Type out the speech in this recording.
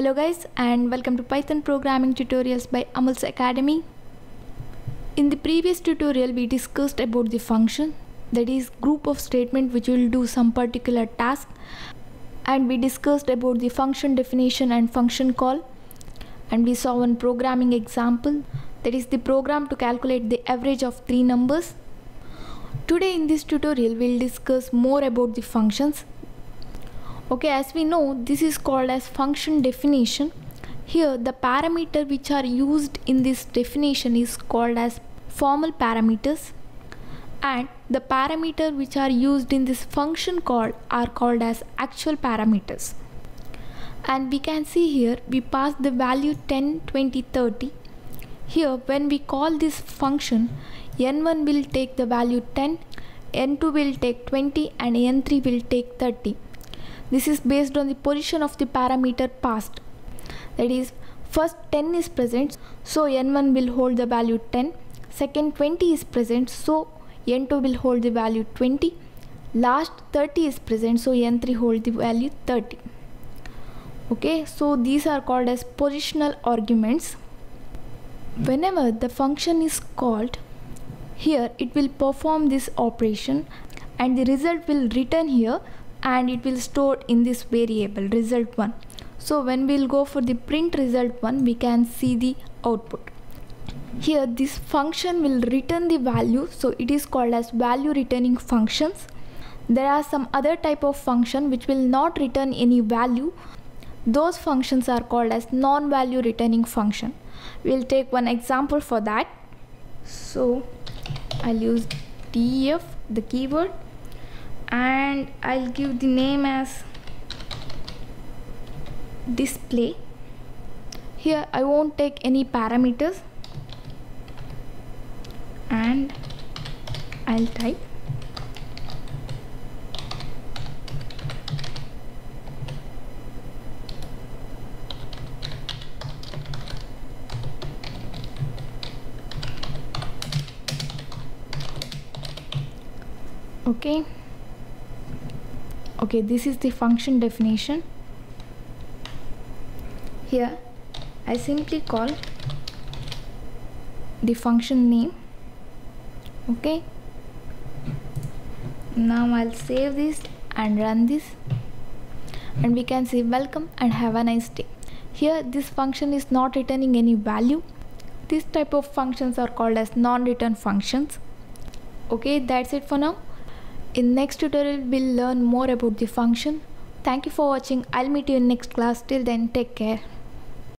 Hello guys, and welcome to Python programming tutorials by Amulya's Academy. In the previous tutorial we discussed about the function, that is group of statement which will do some particular task, and we discussed about the function definition and function call, and we saw one programming example, that is the program to calculate the average of three numbers. Today in this tutorial we'll discuss more about the functions. Okay, as we know, this is called as function definition. Here the parameter which are used in this definition is called as formal parameters, and the parameter which are used in this function call are called as actual parameters. And we can see here we pass the value 10, 20, 30. Here when we call this function, n1 will take the value 10, n2 will take 20, and n3 will take 30. This is based on the position of the parameter passed. That is, first 10 is present, so n1 will hold the value 10. Second 20 is present, so n2 will hold the value 20. Last 30 is present, so n3 hold the value 30. Okay, so these are called as positional arguments. Whenever the function is called, here it will perform this operation and the result will return here, and it will store in this variable result1. So when we'll go for the print result1, we can see the output. Here this function will return the value, so it is called as value returning functions. There are some other type of function which will not return any value. Those functions are called as non-value returning function. We'll take one example for that. So I'll use def, the keyword, and I'll give the name as display. Here I won't take any parameters, and I'll type okay, this is the function definition. Here I simply call the function name. Okay, now I'll save this and run this, and we can say welcome and have a nice day. Here this function is not returning any value. This type of functions are called as non-return functions. Okay, that's it for now. In next tutorial we'll learn more about the function. Thank you for watching. I'll meet you in next class. Till then, take care.